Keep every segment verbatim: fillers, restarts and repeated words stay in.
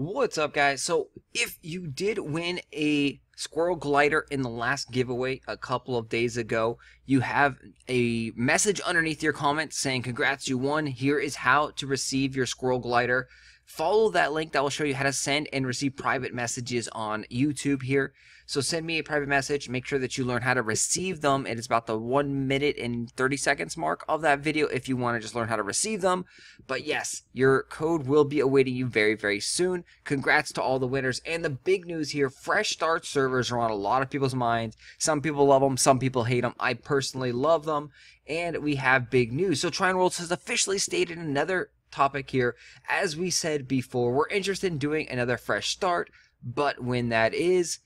What's up, guys? So if you did win a squirrel glider in the last giveaway a couple of days ago, you have a message underneath your comment saying congrats, you won. Here is how to receive your squirrel glider. Follow that link that will show you how to send and receive private messages on YouTube here. So send me a private message. Make sure that you learn how to receive them. It is about the one minute and thirty seconds mark of that video if you want to just learn how to receive them. But yes, your code will be awaiting you very, very soon. Congrats to all the winners. And the big news here, fresh start servers are on a lot of people's minds. Some people love them. Some people hate them. I personally love them. And we have big news. So Trion Worlds has officially stated another topic here. As we said before, we're interested in doing another fresh start. But when that is,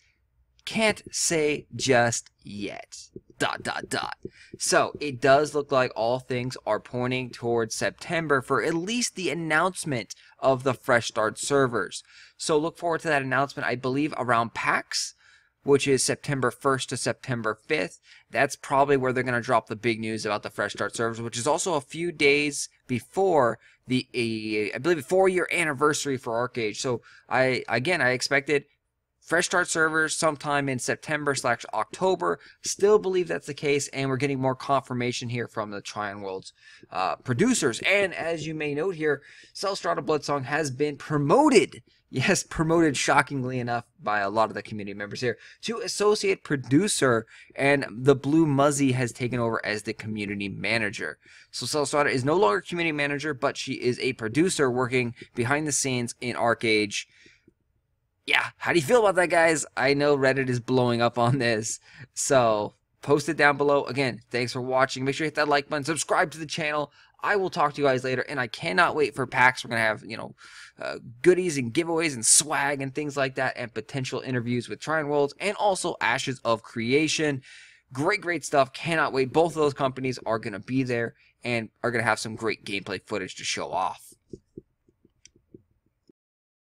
can't say just yet, dot, dot, dot. So it does look like all things are pointing towards September for at least the announcement of the fresh start servers. So look forward to that announcement, I believe, around PAX, which is September first to September fifth. That's probably where they're going to drop the big news about the fresh start servers, which is also a few days before the, uh, I believe, a four-year anniversary for ArcheAge. So I, again, I expected fresh start servers sometime in September slash October. Still believe that's the case, and we're getting more confirmation here from the Trion Worlds uh, producers. And as you may note here, Celestrata Bloodsong has been promoted, yes, promoted shockingly enough by a lot of the community members here, to associate producer, and the Blue Muzzy has taken over as the community manager. So Celestrata is no longer community manager, but she is a producer working behind the scenes in ArcheAge. Yeah, how do you feel about that, guys? I know Reddit is blowing up on this, so post it down below. Again, thanks for watching. Make sure you hit that like button, subscribe to the channel. I will talk to you guys later, and I cannot wait for PAX. We're going to have, you know, uh, goodies and giveaways and swag and things like that, and potential interviews with Trion Worlds and also Ashes of Creation. Great, great stuff. Cannot wait. Both of those companies are going to be there and are going to have some great gameplay footage to show off.